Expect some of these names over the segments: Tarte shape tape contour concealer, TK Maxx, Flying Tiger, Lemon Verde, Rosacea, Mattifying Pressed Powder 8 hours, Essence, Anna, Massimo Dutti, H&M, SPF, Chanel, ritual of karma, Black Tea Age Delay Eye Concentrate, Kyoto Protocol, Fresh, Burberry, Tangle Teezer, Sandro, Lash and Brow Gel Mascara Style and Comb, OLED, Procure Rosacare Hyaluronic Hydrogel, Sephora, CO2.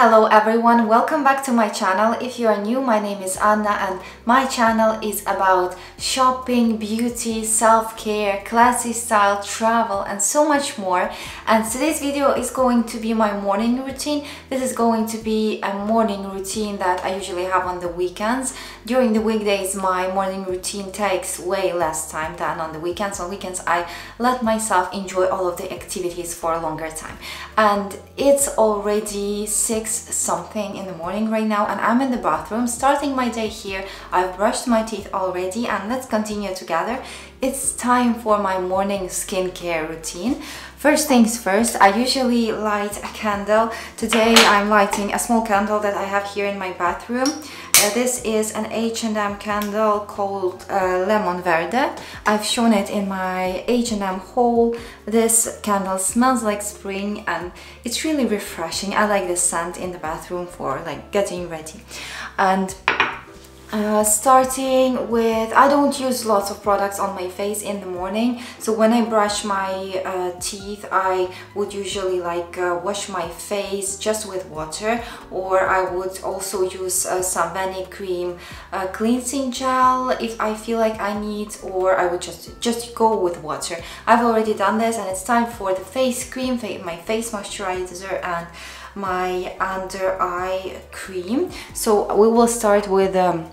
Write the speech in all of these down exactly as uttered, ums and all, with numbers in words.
Hello everyone, welcome back to my channel. If you are new, my name is Anna and my channel is about shopping, beauty, self-care, classy style, travel and so much more. And today's video is going to be my morning routine. This is going to be a morning routine that I usually have on the weekends. During the weekdays my morning routine takes way less time than on the weekends. On weekends I let myself enjoy all of the activities for a longer time. And it's already six something in the morning right now and I'm in the bathroom starting my day here. I've brushed my teeth already and let's continue together. It's time for my morning skincare routine. First things first, I usually light a candle. Today I'm lighting a small candle that I have here in my bathroom. Uh, this is an H and M candle called uh, Lemon Verde. I've shown it in my H and M haul. This candle smells like spring and it's really refreshing. I like the scent in the bathroom for like getting ready. And Uh, starting with, I don't use lots of products on my face in the morning, so when I brush my uh, teeth I would usually like uh, wash my face just with water, or I would also use uh, some Vani cream uh, cleansing gel if I feel like I need, or I would just just go with water. I've already done this and it's time for the face cream, my face moisturizer and my under eye cream. So we will start with um,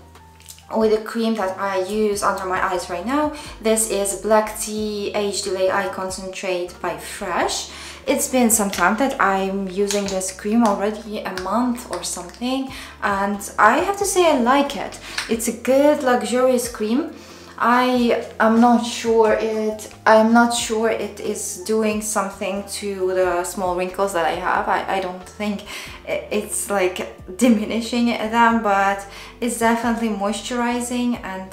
with the cream that I use under my eyes right now. This is Black Tea Age Delay Eye Concentrate by Fresh. It's been some time that I'm using this cream, already a month or something, and I have to say I like it. It's a good luxurious cream. I am not sure it I'm not sure it is doing something to the small wrinkles that I have. I, I don't think it's like diminishing them, but it's definitely moisturizing and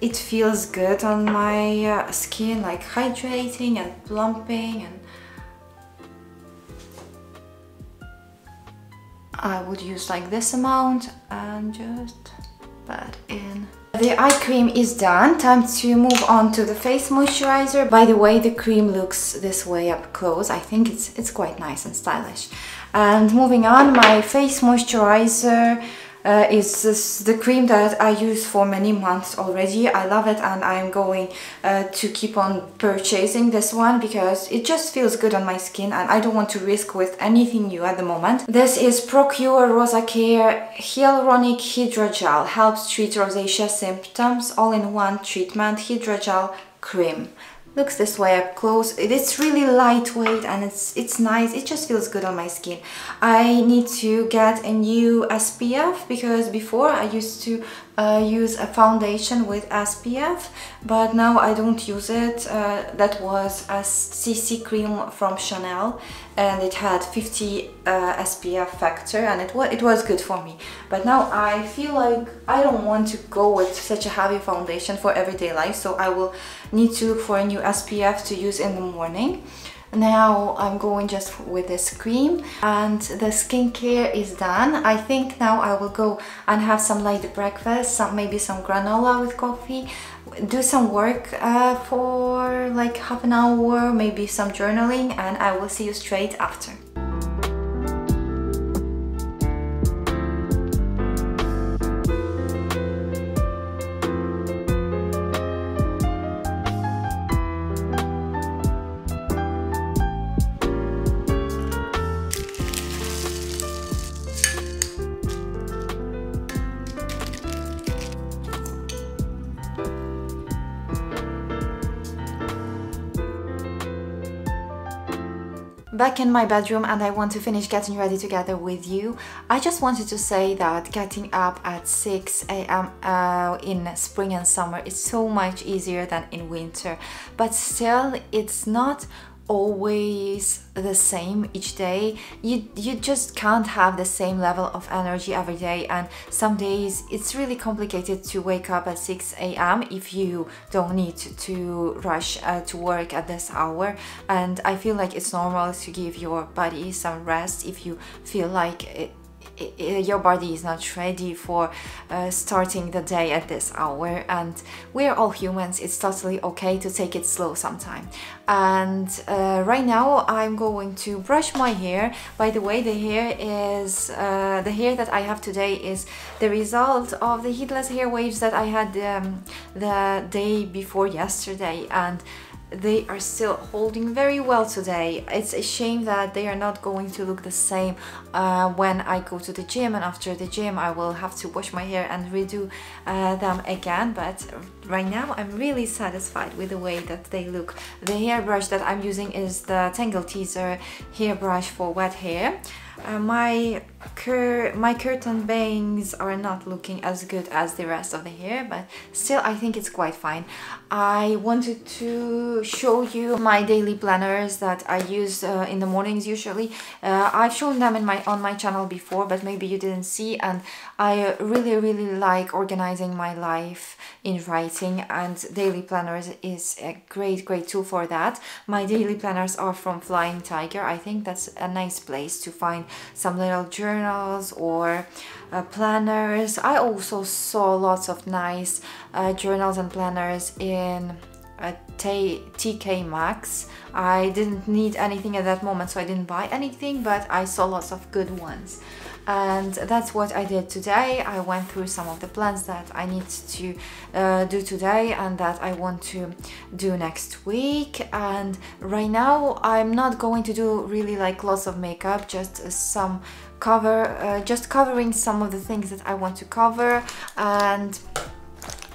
it feels good on my uh, skin, like hydrating and plumping, and I would use like this amount and just pat in. The eye cream is done, time to move on to the face moisturizer. By the way, the cream looks this way up close. I think it's, it's quite nice and stylish. And moving on, my face moisturizer uh, is this, the cream that I use for many months already. I love it and I'm going uh, to keep on purchasing this one because it just feels good on my skin and I don't want to risk with anything new at the moment. This is Procure Rosacare Hyaluronic Hydrogel, helps treat rosacea symptoms, all-in-one treatment hydrogel cream. Looks this way up close. It's really lightweight and it's it's nice. It just feels good on my skin. I need to get a new S P F because before I used to uh, use a foundation with S P F, but now I don't use it. Uh, that was a C C cream from Chanel and it had fifty uh, S P F factor and it was it was good for me. But now I feel like I don't want to go with such a heavy foundation for everyday life, so I will need to look for a new S P F to use in the morning. Now I'm going just with this cream and the skincare is done. I think now I will go and have some light breakfast, some maybe some granola with coffee, do some work uh, for like half an hour, maybe some journaling, and I will see you straight after. Back in my bedroom and I want to finish getting ready together with you. I just wanted to say that getting up at six A M uh, in spring and summer is so much easier than in winter, but still it's not always the same each day. You you just can't have the same level of energy every day, and some days it's really complicated to wake up at six A M if you don't need to rush uh, to work at this hour. And I feel like it's normal to give your body some rest if you feel like it your body is not ready for uh, starting the day at this hour, and we're all humans. It's totally okay to take it slow sometime. And uh, right now I'm going to brush my hair. By the way, the hair is uh, the hair that I have today is the result of the heatless hair waves that I had um, the day before yesterday, and they are still holding very well today. It's a shame that they are not going to look the same uh, when I go to the gym, and after the gym I will have to wash my hair and redo uh, them again. But right now I'm really satisfied with the way that they look. The hairbrush that I'm using is the Tangle Teezer hairbrush for wet hair. Uh, my cur my curtain bangs are not looking as good as the rest of the hair, but still I think it's quite fine. I wanted to show you my daily planners that I use uh, in the mornings usually. Uh, I've shown them in my on my channel before, but maybe you didn't see, and I really really like organizing my life in writing, and daily planners is a great great tool for that. My daily planners are from Flying Tiger. I think that's a nice place to find some little journals or uh, planners. I also saw lots of nice uh, journals and planners in uh, T K Maxx. I didn't need anything at that moment, so I didn't buy anything, but I saw lots of good ones. And that's what I did today. I went through some of the plans that I need to uh, do today and that I want to do next week. And right now I'm not going to do really like lots of makeup, just some cover, uh, just covering some of the things that I want to cover, and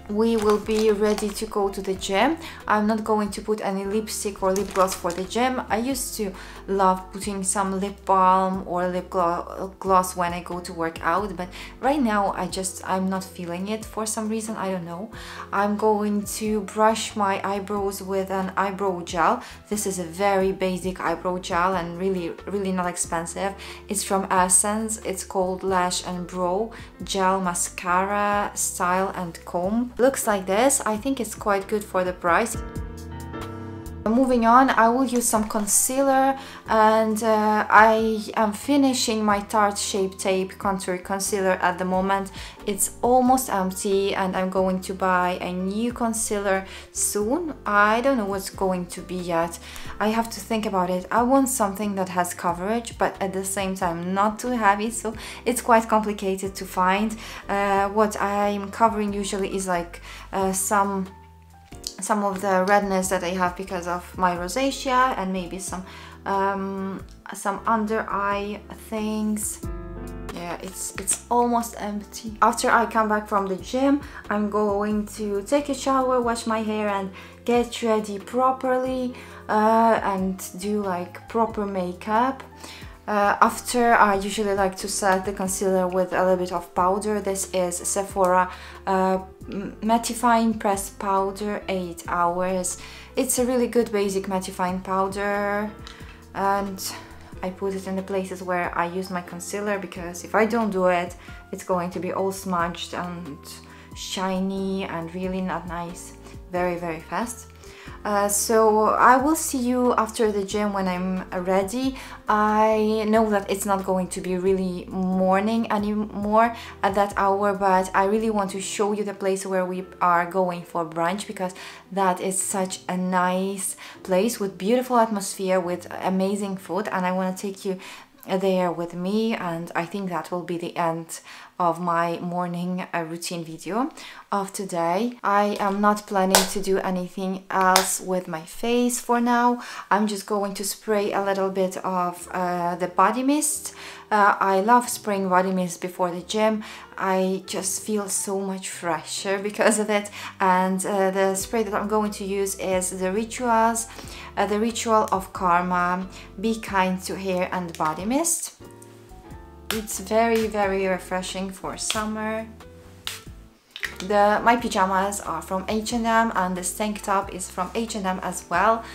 we will be ready to go to the gym. I'm not going to put any lipstick or lip gloss for the gym. I used to love putting some lip balm or lip gloss when I go to work out, but right now I just, I'm not feeling it for some reason, I don't know. I'm going to brush my eyebrows with an eyebrow gel. This is a very basic eyebrow gel and really, really not expensive. It's from Essence. It's called Lash and Brow Gel Mascara Style and Comb. Looks like this. I think it's quite good for the price. Moving on, I will use some concealer, and uh, I am finishing my Tarte Shape Tape Contour Concealer at the moment. It's almost empty, and I'm going to buy a new concealer soon. I don't know what's going to be yet. I have to think about it. I want something that has coverage, but at the same time not too heavy, so it's quite complicated to find. Uh, what I'm covering usually is like uh, some some of the redness that I have because of my rosacea, and maybe some um, some under eye things. Yeah, it's it's almost empty. After I come back from the gym, I'm going to take a shower, wash my hair, and get ready properly uh, and do like proper makeup. Uh, after, I usually like to set the concealer with a little bit of powder. This is Sephora uh, Mattifying Pressed Powder eight hours. It's a really good basic mattifying powder, and I put it in the places where I use my concealer, because if I don't do it, it's going to be all smudged and shiny and really not nice very very fast. Uh, so I will see you after the gym when I'm ready. I know that it's not going to be really morning anymore at that hour, but I really want to show you the place where we are going for brunch, because that is such a nice place with beautiful atmosphere, with amazing food, and I want to take you there with me. And I think that will be the end of my morning uh, routine video of today. I am not planning to do anything else with my face for now. I'm just going to spray a little bit of uh, the body mist. Uh, I love spraying body mist before the gym. I just feel so much fresher because of it. And uh, the spray that I'm going to use is the Rituals, uh, the Ritual of Karma Be Kind to Hair and Body Mist. It's very very refreshing for summer. The my pajamas are from H and M, and this tank top is from H and M as well.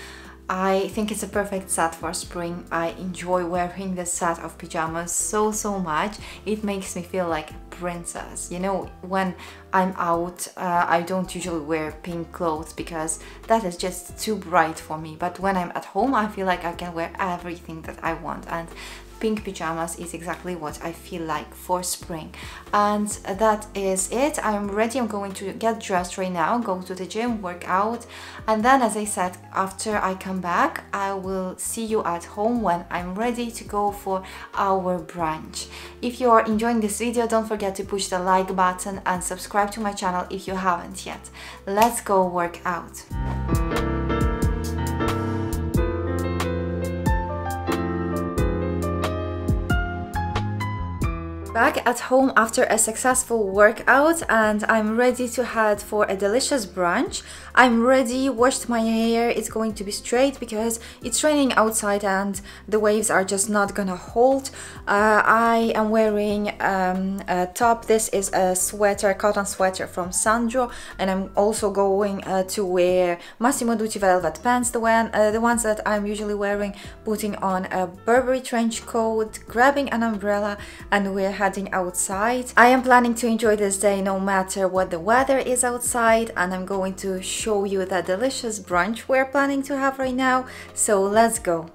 I think it's a perfect set for spring. I enjoy wearing this set of pajamas so so much. It makes me feel like a princess. You know, when I'm out, uh, I don't usually wear pink clothes because that is just too bright for me. But when I'm at home, I feel like I can wear everything that I want, and pink pajamas is exactly what I feel like for spring. And that is it. I'm ready. I'm going to get dressed right now, go to the gym, work out, and then, as I said, after I come back I will see you at home when I'm ready to go for our brunch. If you are enjoying this video, don't forget to push the like button and subscribe to my channel if you haven't yet. Let's go work out. Back at home after a successful workout, and I'm ready to head for a delicious brunch. I'm ready, washed my hair, it's going to be straight because it's raining outside and the waves are just not gonna hold. Uh, I am wearing um, a top. This is a sweater, cotton sweater from Sandro, and I'm also going uh, to wear Massimo Dutti velvet pants, the, one, uh, the ones that I'm usually wearing, putting on a Burberry trench coat, grabbing an umbrella, and we're heading outside. I am planning to enjoy this day no matter what the weather is outside, and I'm going to show you that delicious brunch we're planning to have right now, so let's go.